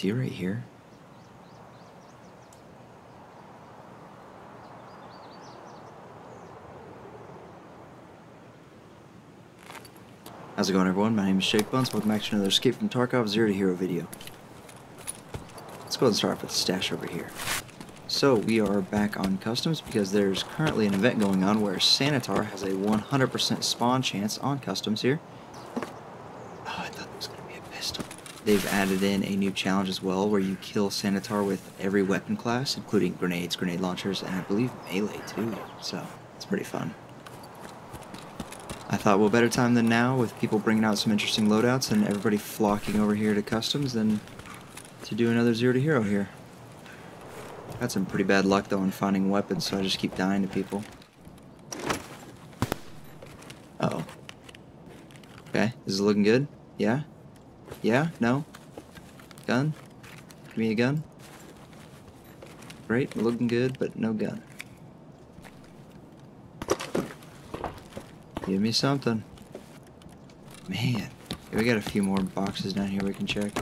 See right here? How's it going, everyone? My name is JakeBuns. Welcome back to another Escape from Tarkov Zero to Hero video. Let's go ahead and start off with the stash over here. So we are back on Customs because there's currently an event going on where Sanitar has a 100% spawn chance on Customs here. Oh, I thought that was going to be a pistol. They've added in a new challenge as well where you kill Sanitar with every weapon class, including grenades, grenade launchers, and I believe melee too. So it's pretty fun. I thought, well, better time than now with people bringing out some interesting loadouts and everybody flocking over here to Customs than to do another Zero to Hero here. Got some pretty bad luck, though, in finding weapons, so I just keep dying to people. Uh-oh. Okay, this is looking good. Yeah? Yeah? No? Gun? Give me a gun? Great, looking good, but no gun. Give me something. Man. We got a few more boxes down here we can check.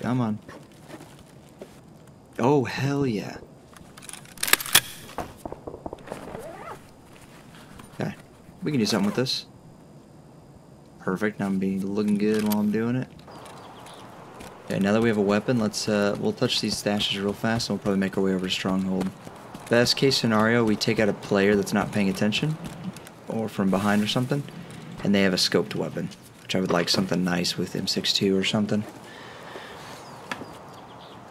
Come on. Oh, hell yeah. Okay. We can do something with this. Perfect. Now I'm looking good while I'm doing it. Okay, now that we have a weapon, let's, we'll touch these stashes real fast and we'll probably make our way over to Stronghold. Best case scenario, we take out a player that's not paying attention, or from behind or something, and they have a scoped weapon, which I would like something nice with M62 or something.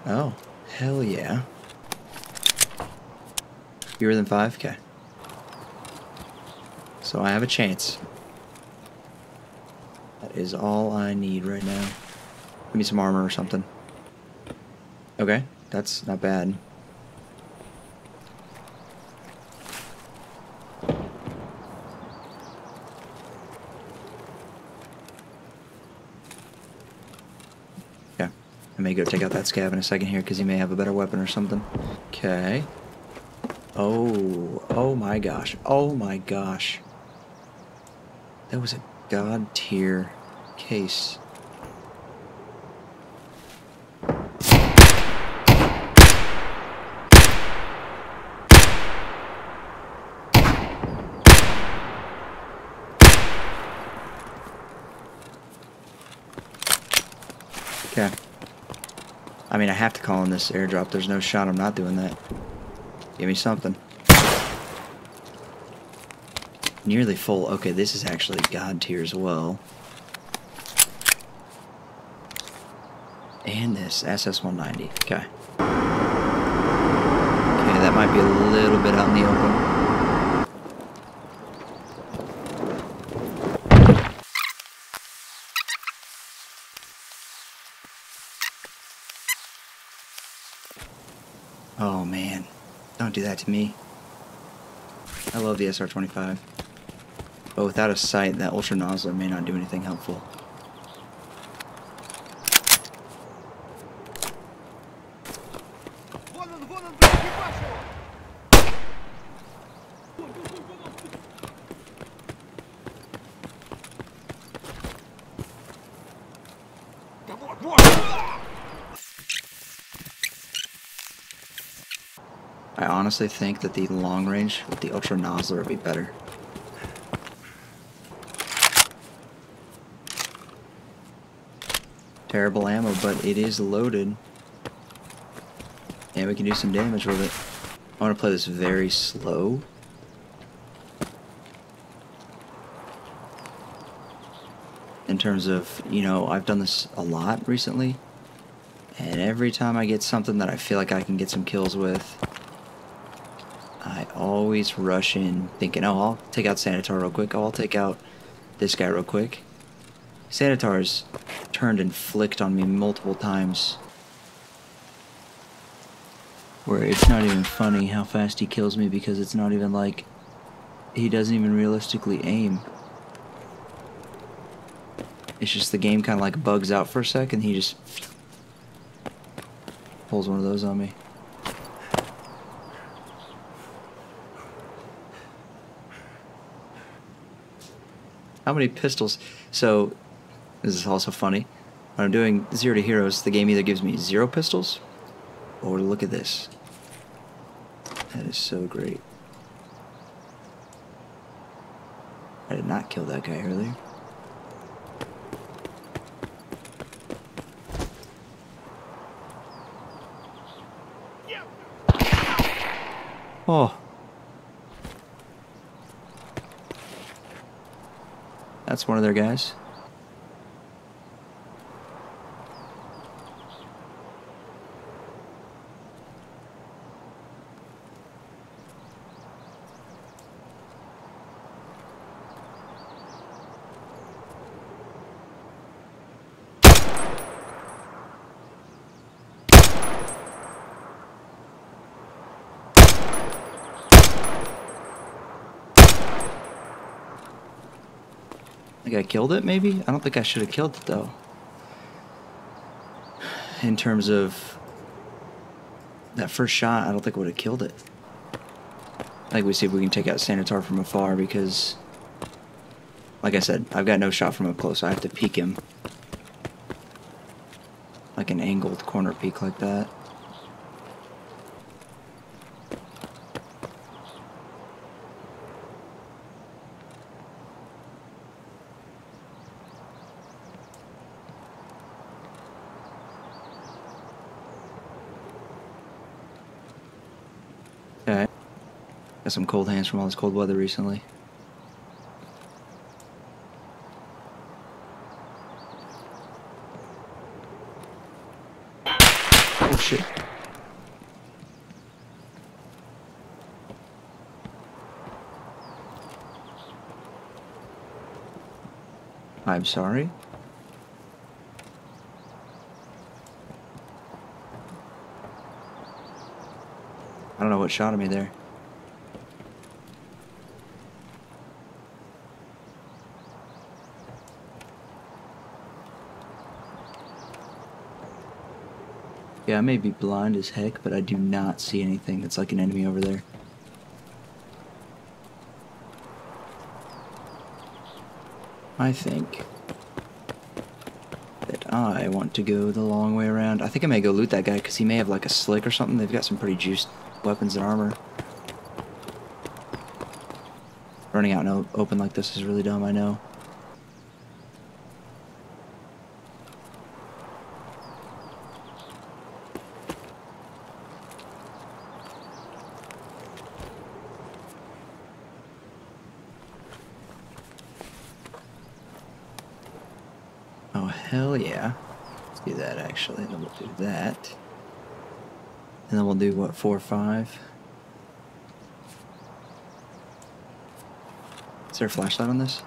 Oh, hell yeah. Fewer than 5K. So I have a chance. That is all I need right now. Give me some armor or something. Okay, that's not bad. I may go take out that scab in a second here because he may have a better weapon or something. Okay. Oh. Oh my gosh. Oh my gosh. That was a god tier case. Okay. I mean, I have to call in this airdrop. There's no shot I'm not doing that. Give me something. Nearly full. Okay, this is actually god tier as well. And this SS-190. Okay. Okay, that might be a little bit out in the open. Oh man, don't do that to me. I love the SR-25. But without a sight, that Ultra Nozzler may not do anything helpful. I honestly think that the long range with the Ultra Nozzler would be better. Terrible ammo, but it is loaded. And we can do some damage with it. I want to play this very slow. In terms of, you know, I've done this a lot recently. And every time I get something that I feel like I can get some kills with, I always rush in thinking, oh, I'll take out Sanitar real quick. Oh, I'll take out this guy real quick. Sanitar's turned and flicked on me multiple times. Where it's not even funny how fast he kills me because it's not even like he doesn't even realistically aim. It's just the game kind of like bugs out for a second. He just pulls one of those on me. How many pistols? So, this is also funny. When I'm doing 0 to heroes, the game either gives me 0 pistols, or look at this. That is so great. I did not kill that guy earlier. Oh. That's one of their guys. I think I killed it, maybe? I don't think I should have killed it, though. In terms of that first shot, I don't think I would have killed it. I think we see if we can take out Sanitar from afar because, like I said, I've got no shot from up close. I have to peek him. Like an angled corner peek like that. Got some cold hands from all this cold weather recently. Oh shit. I'm sorry. I don't know what shot at me there. Yeah, I may be blind as heck, but I do not see anything that's like an enemy over there. I think that I want to go the long way around. I think I may go loot that guy, because he may have like a slick or something. They've got some pretty juiced weapons and armor. Running out in open like this is really dumb, I know. Hell yeah. Let's do that actually, and then we'll do that. And then we'll do what, 4 or 5? Is there a flashlight on this?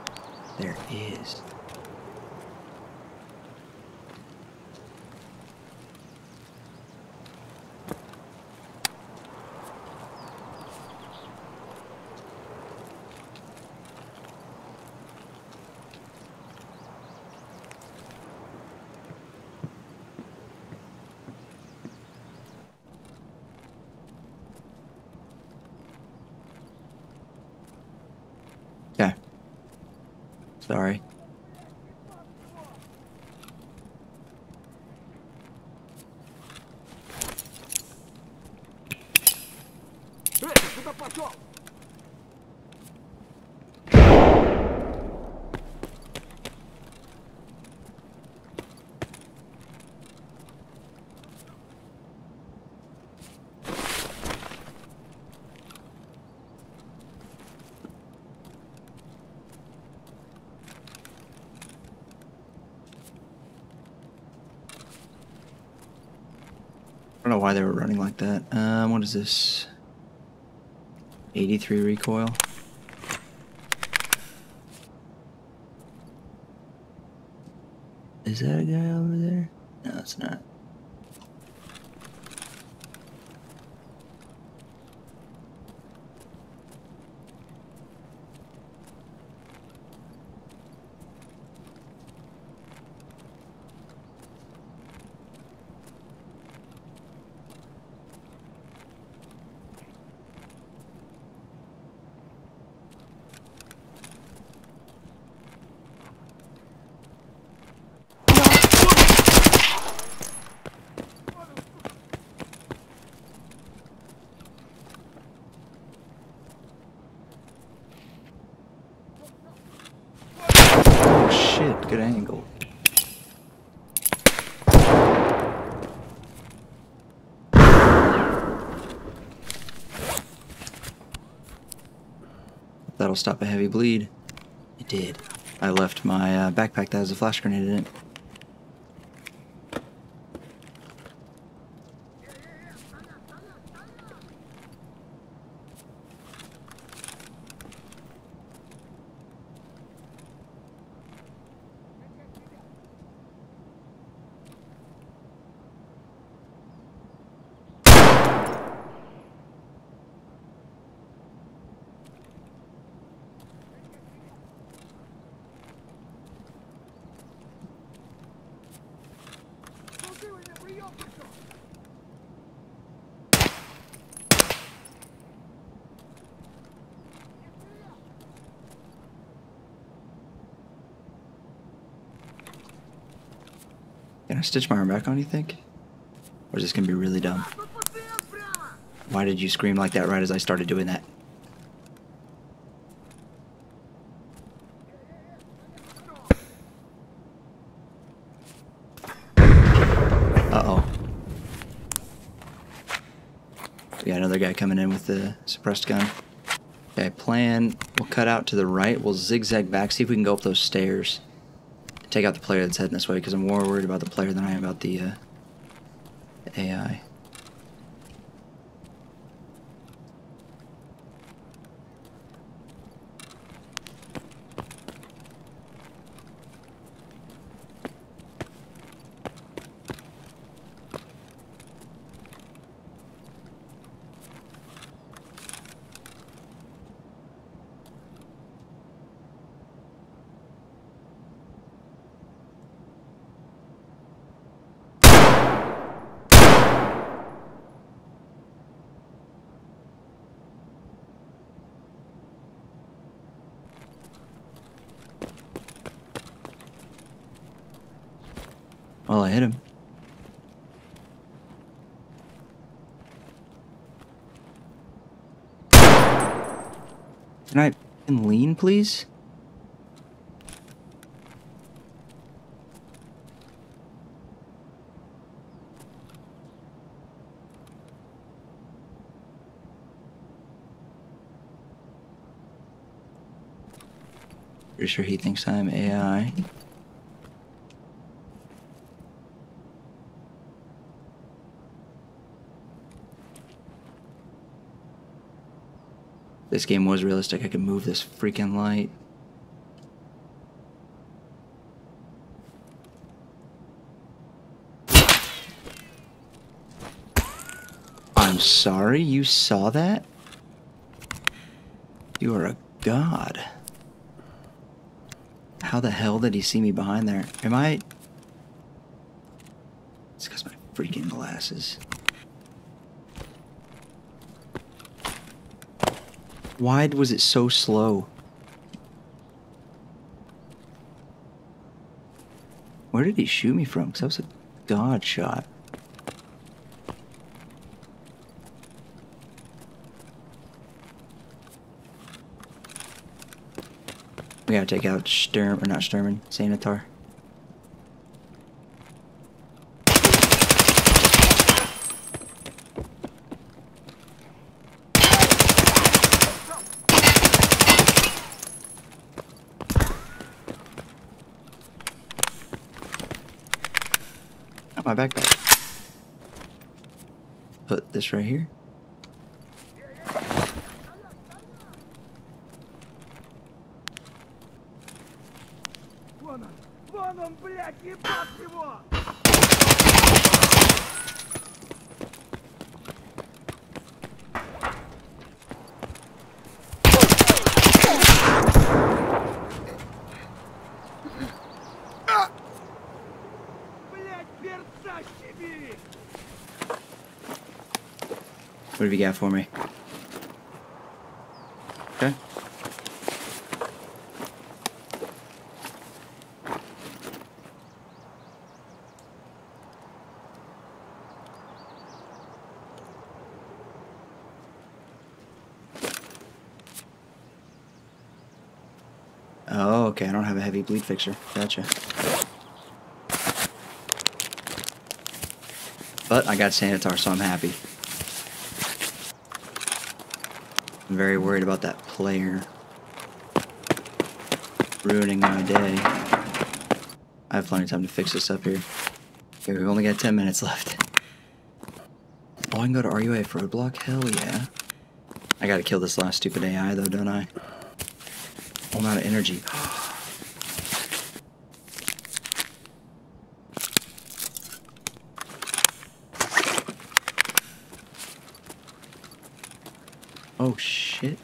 There is. Sorry. I don't know why they were running like that. What is this? 83 recoil. Is that a guy over there? No, it's not. Good angle. That'll stop a heavy bleed. It did. I left my backpack that has a flash grenade in it. Can I stitch my arm back on, you think? Or is this gonna be really dumb? Why did you scream like that right as I started doing that? Uh-oh. We got another guy coming in with the suppressed gun. Okay, plan. We'll cut out to the right. We'll zigzag back, see if we can go up those stairs. Take out the player that's heading this way, because I'm more worried about the player than I am about the AI. Well, I hit him. Can I lean, please? Pretty sure he thinks I'm AI. This game was realistic. I could move this freaking light. I'm sorry, you saw that? You are a god. How the hell did he see me behind there? Am I... It's because my freaking glasses. Why was it so slow? Where did he shoot me from? Because that was a god shot. We gotta take out Sanitar. My backpack. Put this right here. What have you got for me? Okay. Oh, okay, I don't have a heavy bleed fixer. Gotcha. But I got Sanitar, so I'm happy. I'm very worried about that player ruining my day. I have plenty of time to fix this up here. Okay, we've only got 10 minutes left. Oh, I can go to RUAF Roadblock? Hell yeah. I gotta kill this last stupid AI though, don't I? I'm out of energy. Oh shit.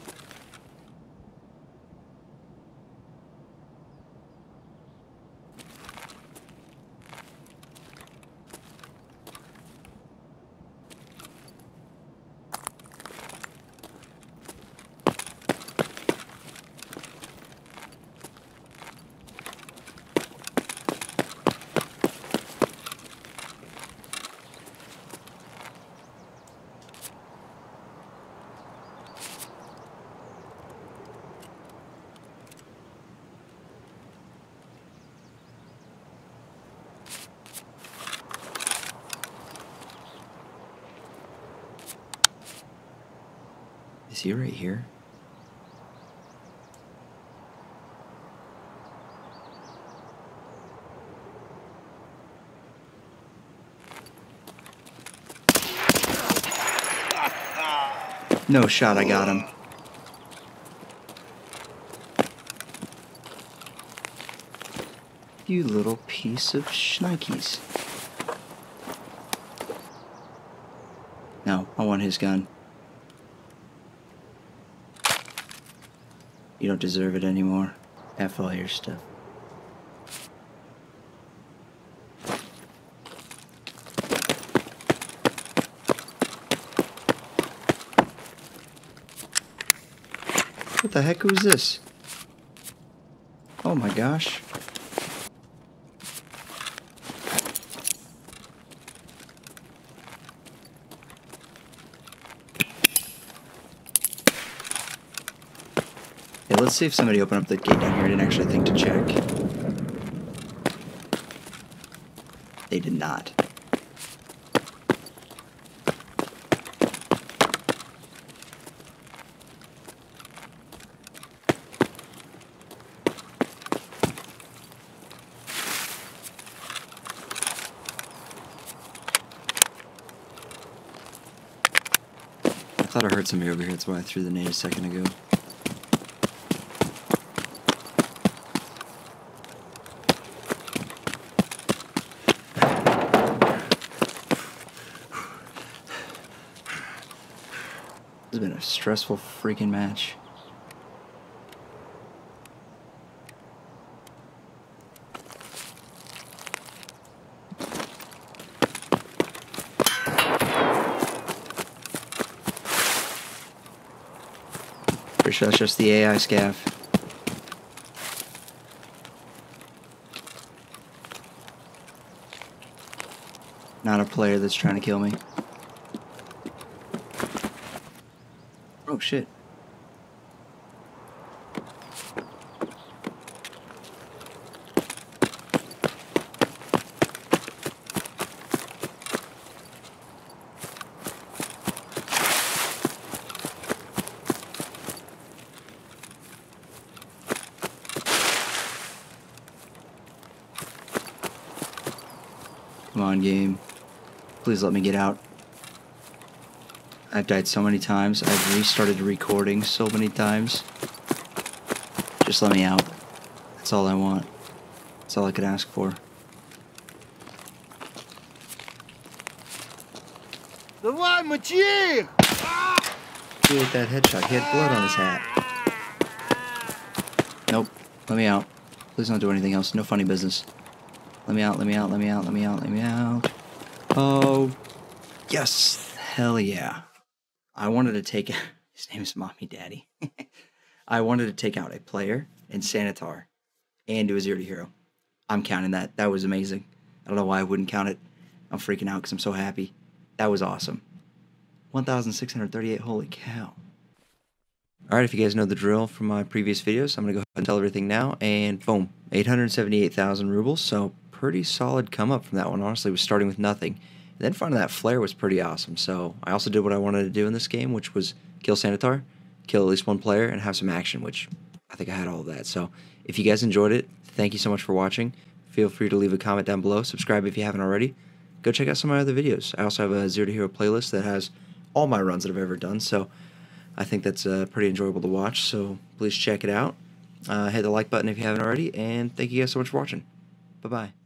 Is he right here? No shot, I got him. You little piece of shnikes. No, I want his gun. You don't deserve it anymore. F all your stuff. What the heck was this? Oh my gosh. Let's see if somebody opened up the gate down here. I didn't actually think to check. They did not. I thought I heard somebody over here. That's why I threw the nade a second ago. This has been a stressful freaking match. Pretty sure that's just the AI scav. Not a player that's trying to kill me. Oh shit. Come on, game. Please let me get out. I've died so many times. I've restarted recording so many times. Just let me out. That's all I want. That's all I could ask for. Do with that headshot. He had blood on his hat. Nope. Let me out. Please don't do anything else. No funny business. Let me out. Let me out. Let me out. Let me out. Let me out. Oh. Yes. Hell yeah. I wanted to take out, his name is Mommy Daddy. I wanted to take out a player in Sanitar and do a 0-to-hero. I'm counting that. That was amazing. I don't know why I wouldn't count it. I'm freaking out because I'm so happy. That was awesome. 1,638, holy cow. Alright, if you guys know the drill from my previous videos, I'm going to go ahead and tell everything now, and boom, 878,000 rubles, so pretty solid come up from that one. Honestly, it was starting with nothing. And then finding that flare was pretty awesome, so I also did what I wanted to do in this game, which was kill Sanitar, kill at least one player, and have some action, which I think I had all of that. So if you guys enjoyed it, thank you so much for watching. Feel free to leave a comment down below, subscribe if you haven't already. Go check out some of my other videos. I also have a Zero to Hero playlist that has all my runs that I've ever done, so I think that's pretty enjoyable to watch, so please check it out. Hit the like button if you haven't already, and thank you guys so much for watching. Bye-bye.